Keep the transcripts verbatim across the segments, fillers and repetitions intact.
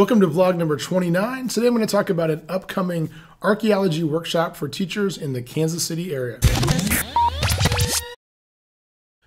Welcome to vlog number twenty-nine. Today I'm going to talk about an upcoming archaeology workshop for teachers in the Kansas City area.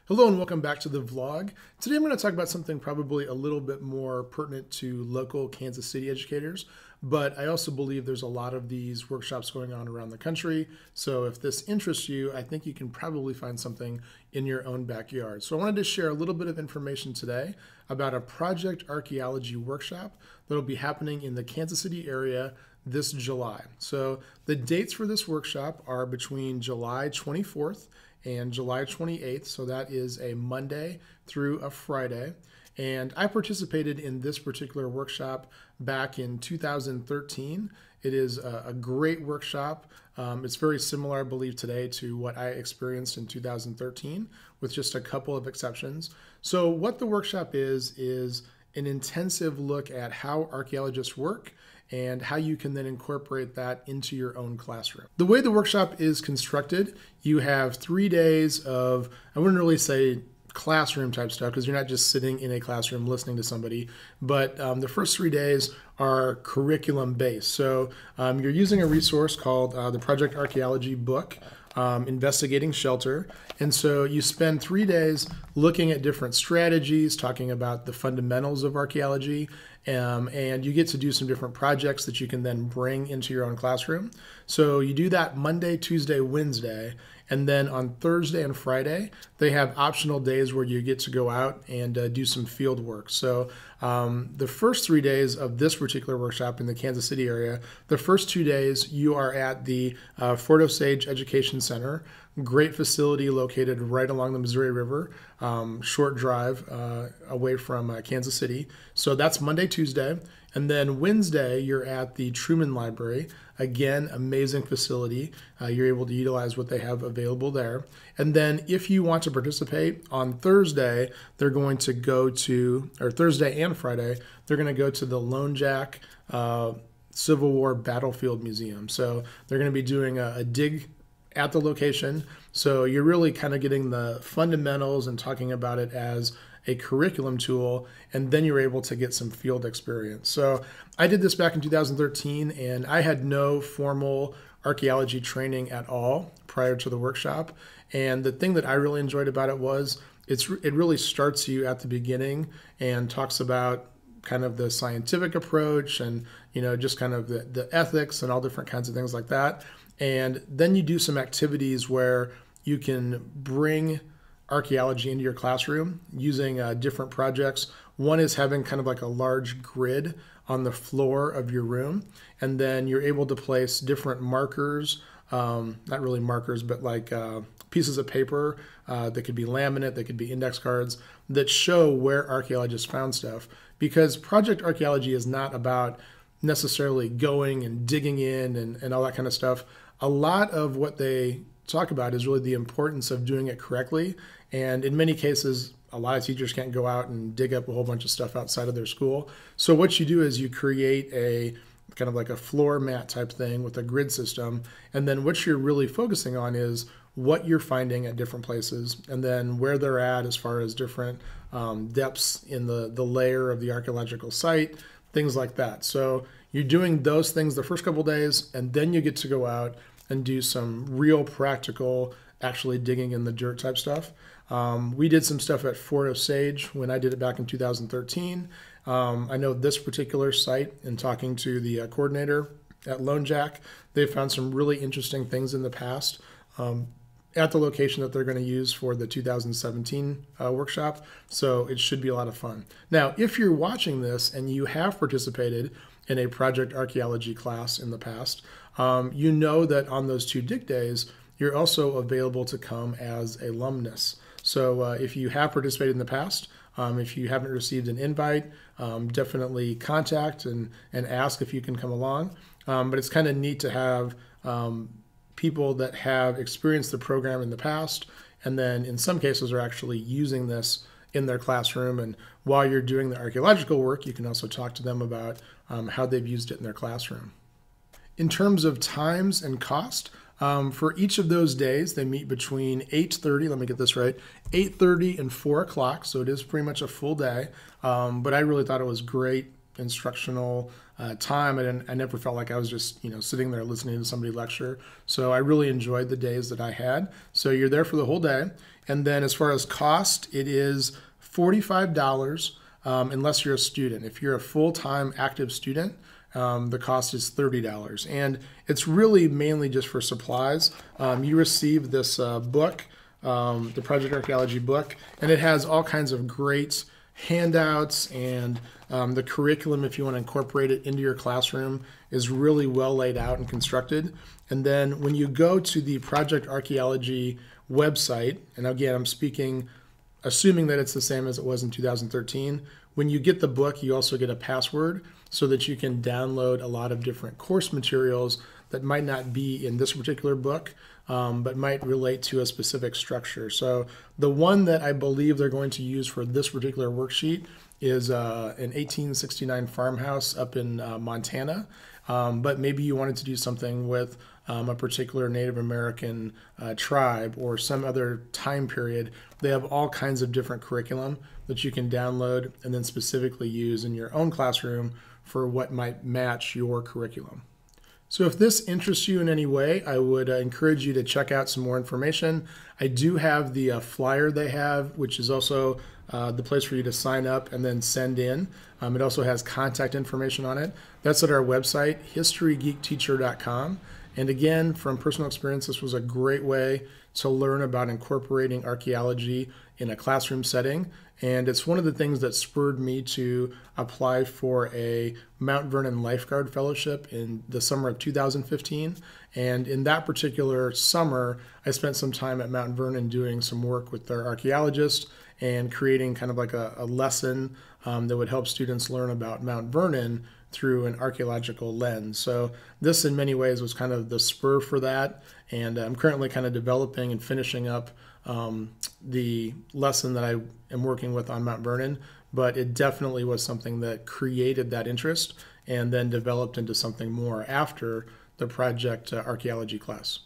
Hello and welcome back to the vlog. Today I'm going to talk about something probably a little bit more pertinent to local Kansas City educators, but I also believe there's a lot of these workshops going on around the country. So if this interests you, I think you can probably find something in your own backyard. So I wanted to share a little bit of information today about a Project Archaeology workshop that'll be happening in the Kansas City area this July. So the dates for this workshop are between July twenty-fourth and July twenty-eighth. So that is a Monday through a Friday. And I participated in this particular workshop back in two thousand thirteen. It is a, a great workshop. Um, it's very similar, I believe, today to what I experienced in two thousand thirteen, with just a couple of exceptions. So what the workshop is, is an intensive look at how archaeologists work and how you can then incorporate that into your own classroom. The way the workshop is constructed, you have three days of, I wouldn't really say classroom type stuff because you're not just sitting in a classroom listening to somebody, but um, the first three days are curriculum based. So um, you're using a resource called uh, the Project Archaeology book, Um, investigating shelter. And so you spend three days looking at different strategies, talking about the fundamentals of archaeology, um, and you get to do some different projects that you can then bring into your own classroom. So you do that Monday, Tuesday, Wednesday, and then on Thursday and Friday, they have optional days where you get to go out and uh, do some field work. So um, the first three days of this particular workshop in the Kansas City area, the first two days you are at the uh, Fort Osage Education Center. Great facility located right along the Missouri River, um, short drive uh, away from uh, Kansas City. So that's Monday, Tuesday. And then Wednesday, you're at the Truman Library. Again, amazing facility. Uh, you're able to utilize what they have available there. And then if you want to participate on Thursday, they're going to go to, or Thursday and Friday, they're going to go to the Lone Jack uh, Civil War Battlefield Museum. So they're going to be doing a, a dig at the location. So you're really kind of getting the fundamentals and talking about it as a curriculum tool, and then you're able to get some field experience. So I did this back in two thousand thirteen, and I had no formal archaeology training at all prior to the workshop. And the thing that I really enjoyed about it was it's it really starts you at the beginning and talks about kind of the scientific approach and, you know, just kind of the, the ethics and all different kinds of things like that. And then you do some activities where you can bring archaeology into your classroom using uh, different projects. One is having kind of like a large grid on the floor of your room, and then you're able to place different markers, um, not really markers, but like uh, pieces of paper uh, that could be laminate, that could be index cards, that show where archaeologists found stuff. Because Project Archaeology is not about necessarily going and digging in and, and all that kind of stuff. A lot of what they talk about is really the importance of doing it correctly. And in many cases, a lot of teachers can't go out and dig up a whole bunch of stuff outside of their school. So what you do is you create a kind of like a floor mat type thing with a grid system. And then what you're really focusing on is what you're finding at different places, and then where they're at as far as different um, depths in the, the layer of the archaeological site, things like that. So you're doing those things the first couple days, and then you get to go out and do some real practical, actually digging in the dirt type stuff. Um, we did some stuff at Fort Osage when I did it back in two thousand thirteen. Um, I know this particular site, in talking to the uh, coordinator at Lone Jack, they found some really interesting things in the past um, at the location that they're going to use for the two thousand seventeen uh, workshop. So it should be a lot of fun. Now, if you're watching this and you have participated in a Project Archaeology class in the past, um, you know that on those two dig days, you're also available to come as alumnus. So uh, if you have participated in the past, um, if you haven't received an invite, um, definitely contact and, and ask if you can come along. Um, but it's kind of neat to have um, people that have experienced the program in the past, and then in some cases are actually using this in their classroom. And while you're doing the archaeological work, you can also talk to them about um, how they've used it in their classroom. In terms of times and cost, um, for each of those days, they meet between eight thirty, let me get this right, eight thirty and four o'clock. So it is pretty much a full day, um, but I really thought it was great instructional uh, time. I, didn't, I never felt like I was just, you know, sitting there listening to somebody lecture. So I really enjoyed the days that I had. So you're there for the whole day. And then as far as cost, it is forty-five dollars um, unless you're a student. If you're a full-time active student, Um, the cost is thirty dollars, and it's really mainly just for supplies. Um, you receive this uh, book, um, the Project Archaeology book, and it has all kinds of great handouts, and um, the curriculum, if you want to incorporate it into your classroom, is really well laid out and constructed. And then when you go to the Project Archaeology website, and again, I'm speaking assuming that it's the same as it was in two thousand thirteen, when you get the book, you also get a password so that you can download a lot of different course materials that might not be in this particular book, um, but might relate to a specific structure. So the one that I believe they're going to use for this particular worksheet is uh, an eighteen sixty-nine farmhouse up in uh, Montana, um, but maybe you wanted to do something with Um, a particular Native American uh, tribe or some other time period. They have all kinds of different curriculum that you can download and then specifically use in your own classroom for what might match your curriculum. So if this interests you in any way, I would uh, encourage you to check out some more information. I do have the uh, flyer they have, which is also Uh, the place for you to sign up and then send in. Um, it also has contact information on it. That's at our website, history geek teacher dot com. And again, from personal experience, this was a great way to learn about incorporating archaeology in a classroom setting. And it's one of the things that spurred me to apply for a Mount Vernon Lifeguard Fellowship in the summer of two thousand fifteen. And in that particular summer, I spent some time at Mount Vernon doing some work with their archaeologists and creating kind of like a, a lesson um, that would help students learn about Mount Vernon through an archaeological lens. So this in many ways was kind of the spur for that, and I'm currently kind of developing and finishing up um, the lesson that I am working with on Mount Vernon, but it definitely was something that created that interest and then developed into something more after the Project uh, Archaeology class.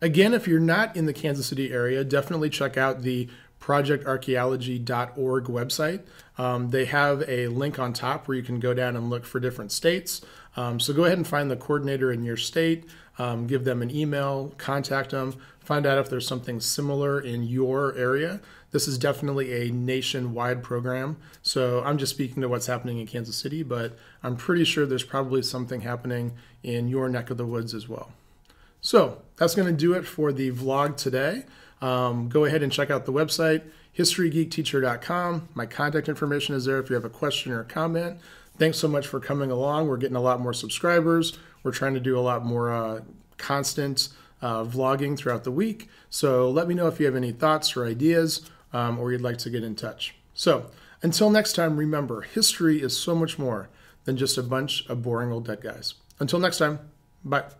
Again, if you're not in the Kansas City area, definitely check out the project archaeology dot org website. Um, they have a link on top where you can go down and look for different states. Um, so go ahead and find the coordinator in your state, um, give them an email, contact them, find out if there's something similar in your area. This is definitely a nationwide program, so I'm just speaking to what's happening in Kansas City, but I'm pretty sure there's probably something happening in your neck of the woods as well. So that's going to do it for the vlog today. Um, go ahead and check out the website, history geek teacher dot com. My contact information is there if you have a question or a comment. Thanks so much for coming along. We're getting a lot more subscribers. We're trying to do a lot more uh, constant uh, vlogging throughout the week. So let me know if you have any thoughts or ideas um, or you'd like to get in touch. So until next time, remember, history is so much more than just a bunch of boring old dead guys. Until next time, bye.